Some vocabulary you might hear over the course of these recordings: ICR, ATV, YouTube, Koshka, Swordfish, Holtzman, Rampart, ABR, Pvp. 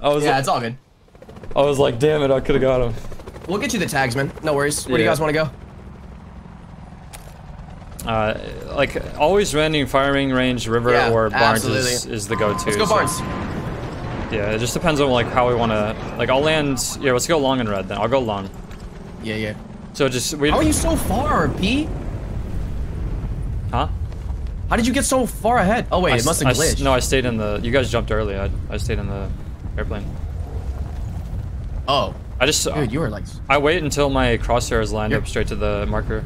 I was like, it's all good. I was like, damn it, I could have got him. We'll get you the tags, man. No worries. Where do you guys want to go? Like, always running farming range, river, or barns is the go-to. Let's go barns. So, yeah, it just depends on, like, how we want to... Like, I'll land... Yeah, let's go long and red, then. I'll go long. Yeah, yeah. So just... How are you so far, P? Huh? How did you get so far ahead? Oh, wait, it must have glitched. No, I stayed in the... You guys jumped early. I stayed in the airplane. Oh. I just... Dude, you were like... I wait until my crosshairs lined up straight to the marker.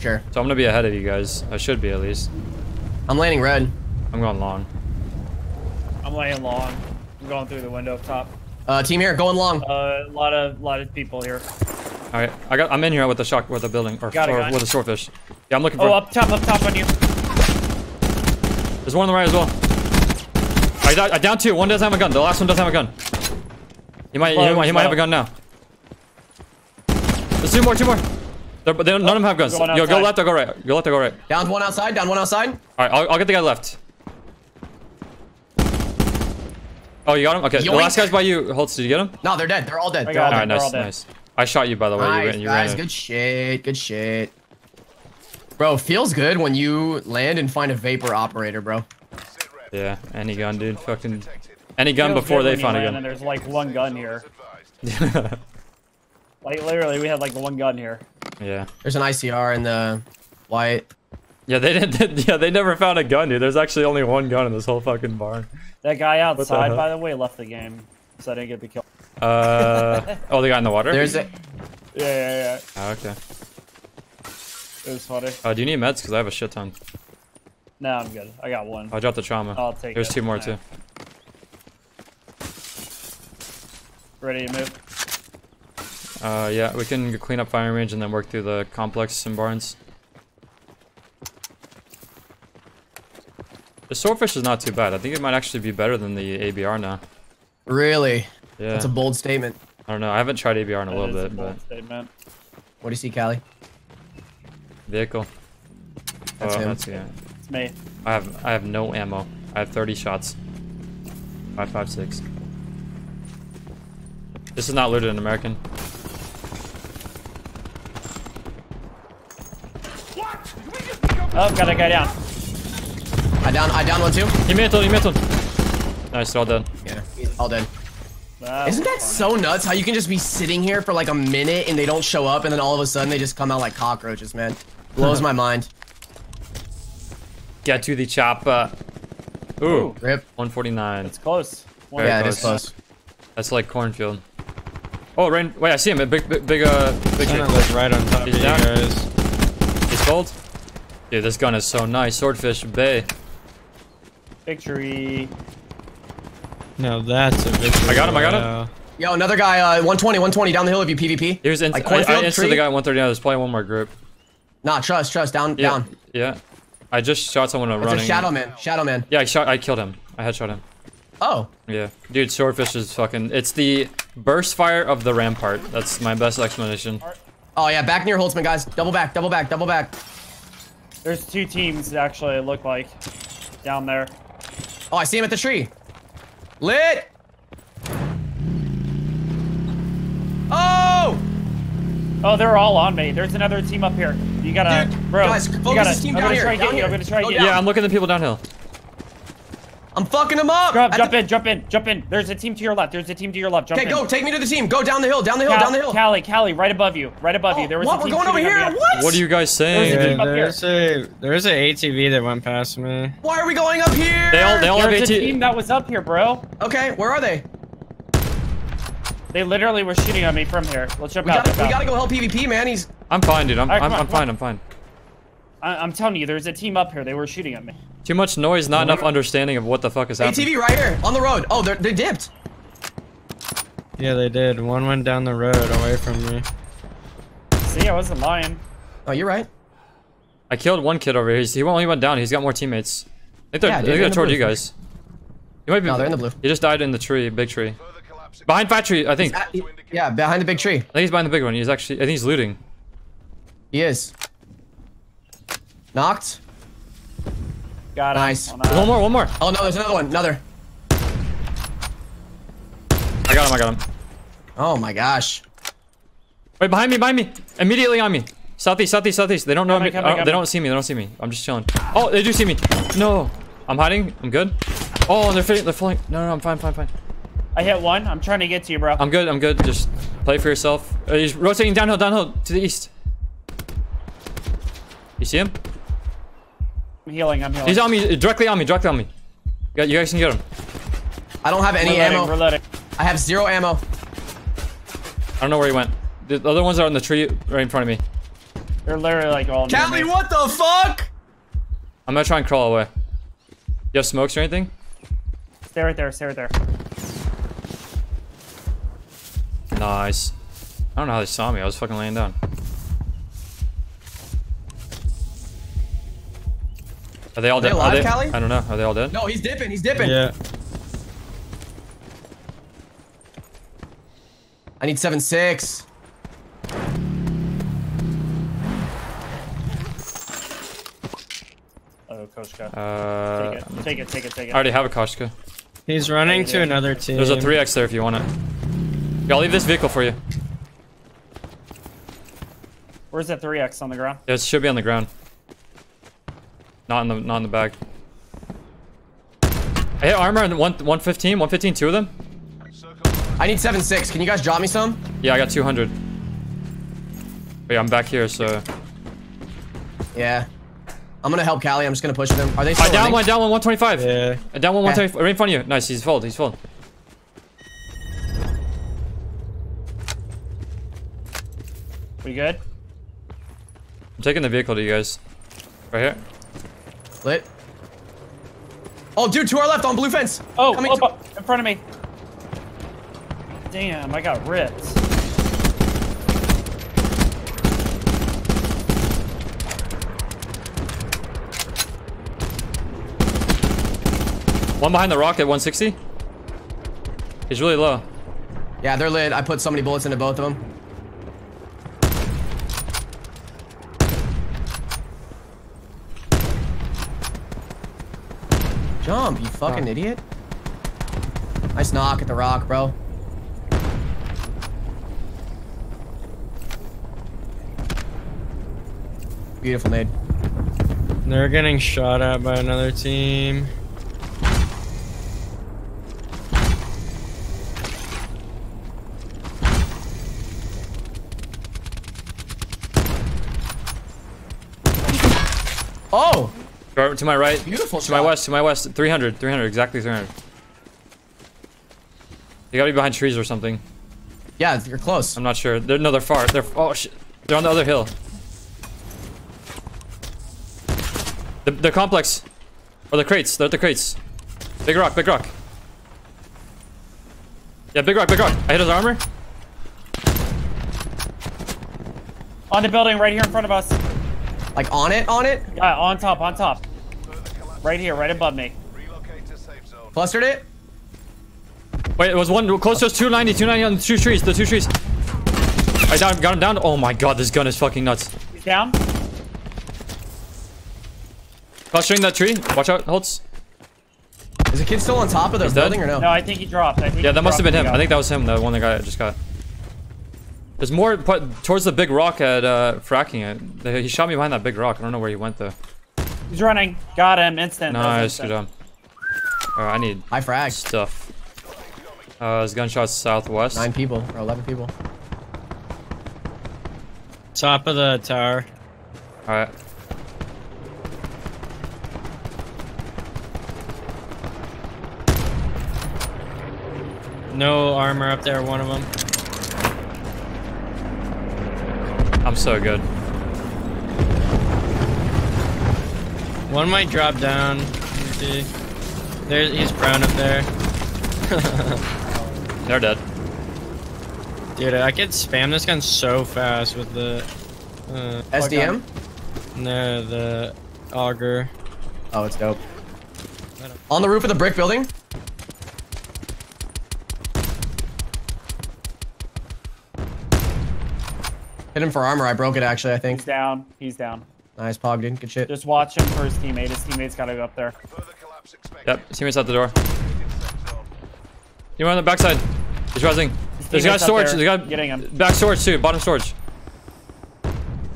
Sure. So I'm gonna be ahead of you guys. I should be, at least. I'm landing red. I'm going long. I'm laying long. I'm going through the window up top. Team here, going long. A lot of people here. All right, I'm in here with the shock, with the building, or with the swordfish. Yeah, I'm looking for. Oh, up top on you. There's one on the right as well. I downed two. One doesn't have a gun. The last one doesn't have a gun. He might have a gun now. There's two more. None of them have guns. Yo, go left or go right. Down one outside. All right, I'll get the guy left. Oh, you got him? Okay. Yoink. The last guy's by you, Holtz. Did you get him? No, they're dead. They're all dead. All right, nice. I shot you, by the way. Nice, guys. Good shit. Bro, feels good when you land and find a vapor operator, bro. Yeah, any gun, dude. Fucking any gun before they find a gun. And there's like one gun here. Like literally, we had like the one gun here. Yeah. There's an ICR in the white. Yeah, they didn't. Yeah, they never found a gun, dude. There's actually only one gun in this whole fucking barn. That guy outside, by the way, left the game, so I didn't get the kill. Oh, the guy in the water? There's a... Yeah. Oh, okay. It was funny. Do you need meds? Because I have a shit ton. No, I'm good. I got one. I dropped the trauma. I'll take it. There's two more, too. Ready to move? Yeah, we can clean up firing range and then work through the complex and barns. The swordfish is not too bad. I think it might actually be better than the ABR now. Really? Yeah. That's a bold statement. I don't know. I haven't tried ABR in a little bit. Statement. What do you see, Callie? Vehicle. That's him. That's, it's me. I have no ammo. I have 30 shots. 5.56. This is not looted in American. What? Oh, got a guy down. I down one too. He mantled. Nice, they're all dead. Yeah, all dead. Isn't that so nuts how you can just be sitting here for like a minute and they don't show up and then all of a sudden they just come out like cockroaches, man. Blows my mind. Get to the chopper. Ooh, rip. 149. It's close. Very close. It is close. That's like cornfield. Oh, rain. Wait, I see him. Big shit like right on top of you guys. He's cold. Dude, this gun is so nice. Swordfish Bay. Victory. No, that's a victory. I got him. Yo, another guy, 120 down the hill of you, PvP. Here's like I insta the guy at 130 now. There's probably one more group. Nah, trust, down. Yeah. I just shot someone running. It's a Shadowman. Yeah, I killed him. I headshot him. Oh. Yeah. Dude, Swordfish is fucking... It's the burst fire of the Rampart. That's my best explanation. Oh, yeah, back near Holtzman, guys. Double back. There's two teams, actually, it looked like. Down there. Oh, I see him at the tree. Lit! Oh! Oh, they're all on me. There's another team up here. You gotta, dude, bro. Guys, focus this team down here. I'm gonna try and get you. Yeah, I'm looking at the people downhill. I'm fucking them up! Jump in. There's a team to your left. Jump in. Okay, go. Take me to the team. Go down the hill. Callie, right above you. There was a team We're going over here? What? What are you guys saying? There's an ATV that went past me. Why are we going up here? They all have ATV. There's a team that was up here, bro. Okay, where are they? They literally were shooting on me from here. Let's jump out. We gotta go help PvP, man. I'm fine, dude. I'm fine. I'm telling you, there's a team up here. They were shooting at me. Too much noise, not enough understanding of what the fuck is happening. ATV right here, on the road. Oh, they dipped. Yeah, they did. One went down the road away from me. See, I wasn't lying. Oh, you're right. I killed one kid over here. He only went down. He's got more teammates. I think they're going toward you guys. You might be, no, they're in the blue. He just died in the tree, big tree. Behind fat tree, I think. Yeah, behind the big tree. I think he's behind the big one. He's actually, I think he's looting. He is. Knocked. Got him. Nice. One more. Oh no, there's another one. got him, I got him. Oh my gosh. Wait, behind me, immediately on me. Southeast, southeast, southeast. They don't know me. They don't see me. They don't see me. I'm just chilling. Oh, they do see me. No, I'm hiding. I'm good. Oh, and they're flying. No, no, no, I'm fine, fine, fine. I hit one. I'm trying to get to you, bro. I'm good. I'm good. Just play for yourself. He's rotating downhill, downhill to the east. You see him? I'm healing. I'm healing. He's on me. Directly on me. Directly on me. You guys can get him. I don't have any ammo. Reloading. I have 0 ammo. I don't know where he went. The other ones are in the tree right in front of me. They're literally like all. Callie, what the fuck? I'm gonna try and crawl away. You have smokes or anything? Stay right there. Stay right there. Nice. I don't know how they saw me. I was fucking laying down. Are they all dead? Are they alive, Callie? I don't know. Are they all dead? No, he's dipping. He's dipping. Yeah. I need 7-6. Oh, Koshka. Take it, take it, take it. I already have a Koshka. He's running to another team. There's a 3x there if you want it. Yeah, I'll leave this vehicle for you. Where's that 3x on the ground? Yeah, it should be on the ground. Not in the bag. I hit armor and 115, two of them. I need 7-6. Can you guys drop me some? Yeah, I got 200. Wait, I'm back here, so. Yeah. I'm gonna help Callie. I'm just gonna push them. Are they still running? Down one, 125. Yeah. Down one, 125. Right in front of you. Nice, he's full. He's full. We good? I'm taking the vehicle to you guys. Right here. Lit. Oh, dude, to our left on blue fence. Oh, up in front of me. Damn, I got ripped. One behind the rock at 160. He's really low. Yeah, they're lit. I put so many bullets into both of them. Jump, you fucking idiot. Nice knock at the rock, bro. Beautiful nade. They're getting shot at by another team. Oh! To my right. Beautiful shot. To my west, 300, 300, exactly 300. They gotta be behind trees or something. Yeah, you're close. I'm not sure. They're far. Oh shit. They're on the other hill. The complex. Or the crates. They're at the crates. Big rock, big rock. Yeah, big rock, big rock. I hit his armor. On the building right here in front of us. Like on it, on it? Yeah, on top, on top. Right here, right above me. Relocate to safe zone. Clustered it? Wait, it was one. Close to us, 290, 290 on the two trees, the two trees. I got him down. Oh my god, this gun is fucking nuts. He's down. Clustering that tree. Watch out, Holtz. Is the kid still on top of the building or no? No, I think he dropped. Yeah, that must have been him. I think that was him, the one that guy just got. There's more towards the big rock at fracking it. He shot me behind that big rock. I don't know where he went though. He's running. Got him. Instant. Nice, good job. Alright, I need stuff. His gunshots southwest. 9 people or 11 people. Top of the tower. Alright. No armor up there, one of them. I'm so good. One might drop down. Let's see. There's, he's brown up there. They're dead. Dude, I could spam this gun so fast with the... SDM? No, the auger. Oh, it's dope. On the roof of the brick building? Hit him for armor. I broke it, actually, I think. He's down. He's down. Nice, Pog, dude. Good shit. Just watch him for his teammate. His teammate's got to go up there. Yep, teammate's out the door. You went on the backside. He's rising. There's a guy storage. There's a guy getting him. Back storage too. Bottom storage.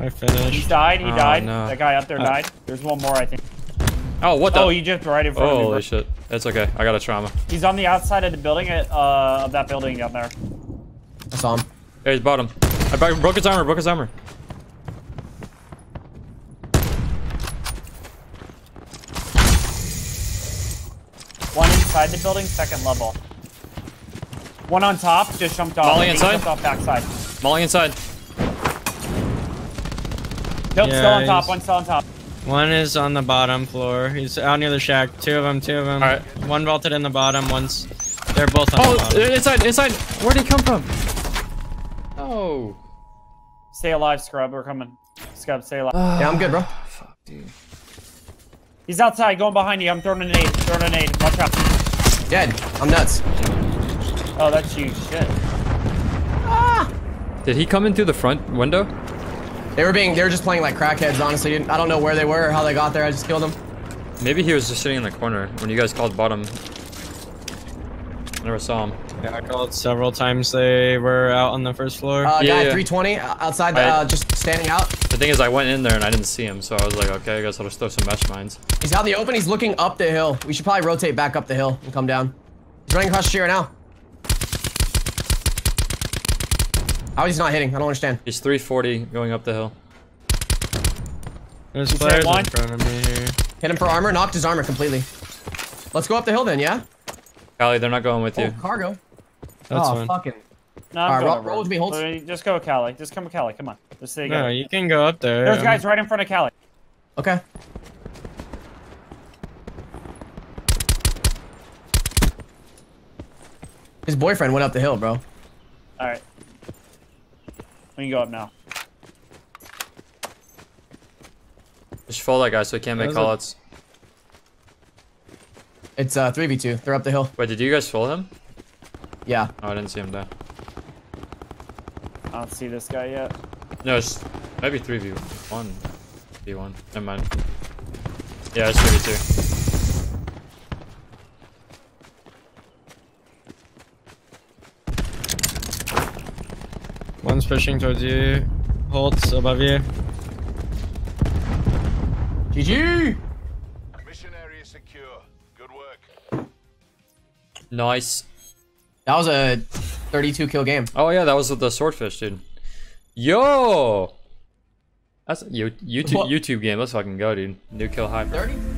I finished. He died. He died. No. That guy up there died. There's one more, I think. Oh, what the? Oh, he jumped right in front of me. Holy shit. That's okay. I got a trauma. He's on the outside of the building, of that building down there. I saw him. Yeah, he's bottom. I broke his armor. Broke his armor. One inside the building, second level. One on top, just jumped off. Molly inside? Jumped off backside. Molly inside. Nope, yeah, still on top. One's still on top. One is on the bottom floor. He's out near the shack. Two of them. All right. One vaulted in the bottom. One's... They're both on the bottom. Inside. Where'd he come from? Oh. Stay alive, Scrub. We're coming. Scrub, stay alive. Yeah, I'm good, bro. Fuck, dude. He's outside, going behind you. I'm throwing a nade. Watch out. Dead. I'm nuts. Oh, that's huge. Shit. Ah! Did he come in through the front window? They were just playing like crackheads, honestly, dude. I don't know where they were or how they got there. I just killed them. Maybe he was just sitting in the corner when you guys called bottom. I never saw him. Yeah, I called several times. They were out on the first floor. Yeah, guy 320 outside, just standing out. The thing is, I went in there and I didn't see him, so I was like, okay, I guess I'll just throw some mesh mines. He's out in the open. He's looking up the hill. We should probably rotate back up the hill and come down. He's running across the street right now. How he's not hitting? I don't understand. He's 340 going up the hill. There's players in front of me here. Hit him for armor. Knocked his armor completely. Let's go up the hill then, yeah? Callie, they're not going with you. Cargo. That's fine. Fucking. No, I'm going. Roll with me, Holtz. Just go with Callie. Just come with Callie. Come on. Let's see. No, you can go up there. There's guys right in front of Callie. Okay. His boyfriend went up the hill, bro. All right. We can go up now. Just follow that guy so he can't make callouts. It's 3v2. They're up the hill. Wait, did you guys follow him? Yeah. Oh, I didn't see him die. I don't see this guy yet. No, it's maybe 3v1. V1. Never mind. Yeah, it's 3v2. One's pushing towards you. Holtz above you. GG! Mission area secure. Good work. Nice. That was a 32 kill game. Oh yeah, that was with the Swordfish, dude. Yo! That's a YouTube game. Let's fucking go, dude. New kill high. 30?